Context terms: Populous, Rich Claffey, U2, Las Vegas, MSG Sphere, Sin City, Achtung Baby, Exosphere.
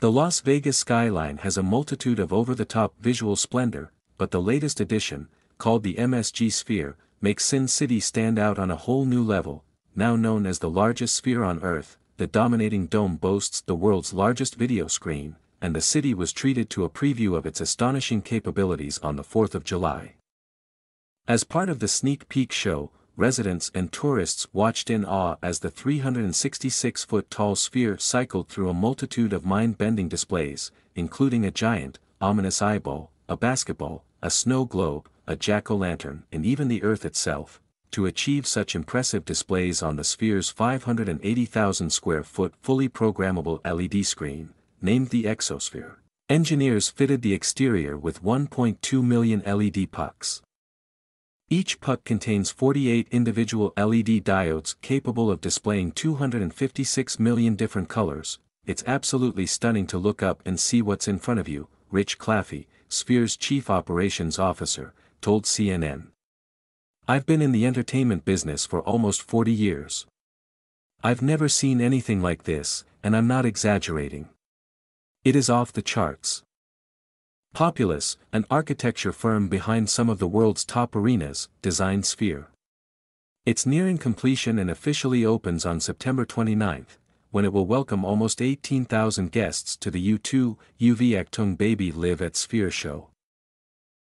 The Las Vegas skyline has a multitude of over-the-top visual splendor, but the latest addition, called the MSG Sphere, makes Sin City stand out on a whole new level. Now known as the largest sphere on Earth, the dominating dome boasts the world's largest video screen, and the city was treated to a preview of its astonishing capabilities on the 4th of July. As part of the sneak peek show, residents and tourists watched in awe as the 366-foot-tall sphere cycled through a multitude of mind-bending displays, including a giant, ominous eyeball, a basketball, a snow globe, a jack-o'-lantern, and even the Earth itself. To achieve such impressive displays on the sphere's 580,000-square-foot fully programmable LED screen, named the Exosphere, engineers fitted the exterior with 1.2 million LED pucks. Each puck contains 48 individual LED diodes capable of displaying 256 million different colors. It's absolutely stunning to look up and see what's in front of you, Rich Claffey, Sphere's chief operations officer, told CNN. I've been in the entertainment business for almost 40 years. I've never seen anything like this, and I'm not exaggerating. It is off the charts. Populous, an architecture firm behind some of the world's top arenas, designed Sphere. It's nearing completion and officially opens on September 29, when it will welcome almost 18,000 guests to the U2 Achtung Baby Live at Sphere show.